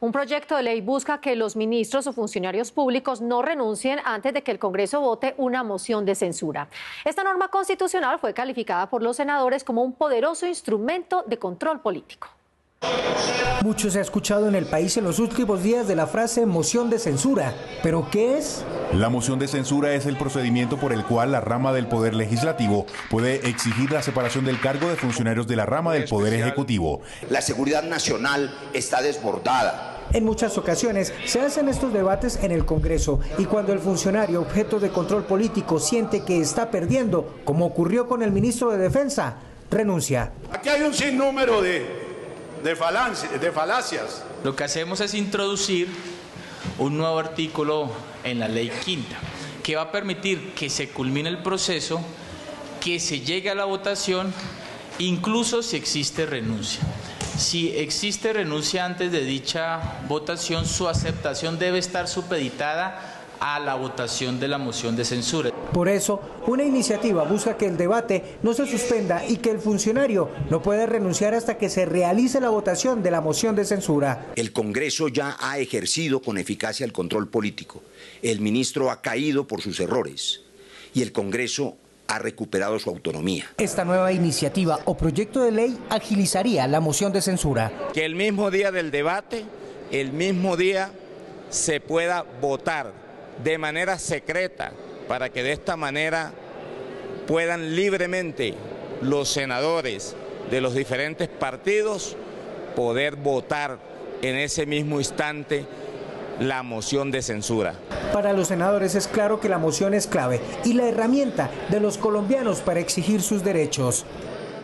Un proyecto de ley busca que los ministros o funcionarios públicos no renuncien antes de que el Congreso vote una moción de censura. Esta norma constitucional fue calificada por los senadores como un poderoso instrumento de control político. Mucho se ha escuchado en el país en los últimos días de la frase moción de censura, ¿pero qué es? La moción de censura es el procedimiento por el cual la rama del Poder Legislativo puede exigir la separación del cargo de funcionarios de la rama del Poder Ejecutivo. La seguridad nacional está desbordada. En muchas ocasiones se hacen estos debates en el Congreso y cuando el funcionario objeto de control político siente que está perdiendo, como ocurrió con el ministro de Defensa, renuncia. Aquí hay un sinnúmero de falacias. Lo que hacemos es introducir un nuevo artículo en la ley quinta que va a permitir que se culmine el proceso, que se llegue a la votación, incluso si existe renuncia. Si existe renuncia antes de dicha votación, su aceptación debe estar supeditada a la votación de la moción de censura. Por eso, una iniciativa busca que el debate no se suspenda y que el funcionario no pueda renunciar hasta que se realice la votación de la moción de censura. El Congreso ya ha ejercido con eficacia el control político. El ministro ha caído por sus errores y el Congreso ha recuperado su autonomía. Esta nueva iniciativa o proyecto de ley agilizaría la moción de censura. Que el mismo día del debate, el mismo día se pueda votar de manera secreta, para que de esta manera puedan libremente los senadores de los diferentes partidos poder votar en ese mismo instante la moción de censura. Para los senadores es claro que la moción es clave y la herramienta de los colombianos para exigir sus derechos.